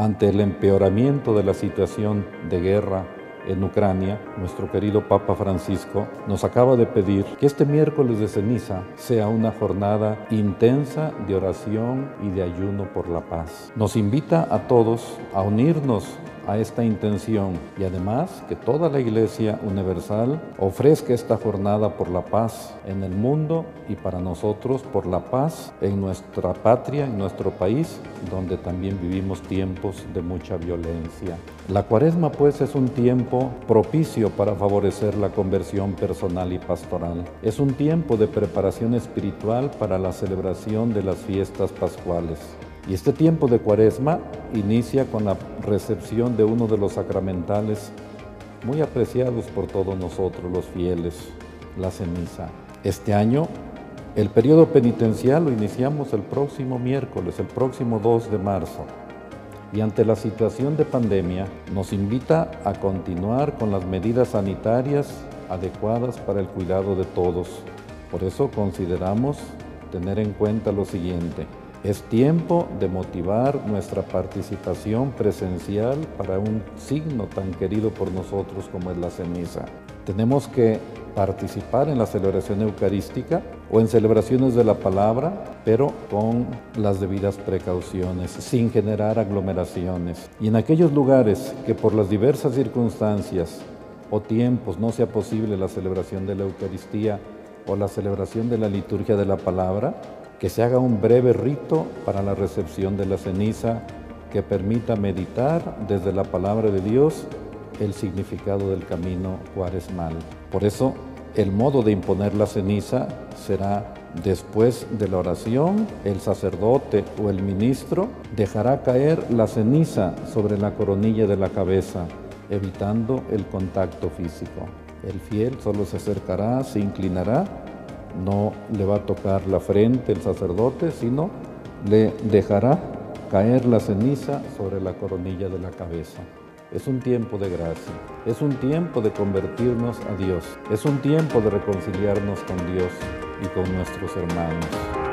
Ante el empeoramiento de la situación de guerra en Ucrania, nuestro querido Papa Francisco nos acaba de pedir que este miércoles de ceniza sea una jornada intensa de oración y de ayuno por la paz. Nos invita a todos a unirnos a esta intención y además que toda la Iglesia Universal ofrezca esta jornada por la paz en el mundo y para nosotros por la paz en nuestra patria, en nuestro país, donde también vivimos tiempos de mucha violencia. La Cuaresma, pues, es un tiempo propicio para favorecer la conversión personal y pastoral. Es un tiempo de preparación espiritual para la celebración de las fiestas pascuales. Y este tiempo de Cuaresma inicia con la recepción de uno de los sacramentales muy apreciados por todos nosotros los fieles, la ceniza. Este año, el periodo penitencial lo iniciamos el próximo miércoles, el próximo 2 de marzo. Y ante la situación de pandemia, nos invita a continuar con las medidas sanitarias adecuadas para el cuidado de todos. Por eso consideramos tener en cuenta lo siguiente. Es tiempo de motivar nuestra participación presencial para un signo tan querido por nosotros como es la ceniza. Tenemos que participar en la celebración eucarística o en celebraciones de la palabra, pero con las debidas precauciones, sin generar aglomeraciones. Y en aquellos lugares que por las diversas circunstancias o tiempos no sea posible la celebración de la Eucaristía o la celebración de la liturgia de la palabra, que se haga un breve rito para la recepción de la ceniza que permita meditar desde la palabra de Dios el significado del camino cuaresmal. Por eso, el modo de imponer la ceniza será después de la oración, el sacerdote o el ministro dejará caer la ceniza sobre la coronilla de la cabeza, evitando el contacto físico. El fiel solo se acercará, se inclinará, no le va a tocar la frente el sacerdote, sino le dejará caer la ceniza sobre la coronilla de la cabeza. Es un tiempo de gracia, es un tiempo de convertirnos a Dios, es un tiempo de reconciliarnos con Dios y con nuestros hermanos.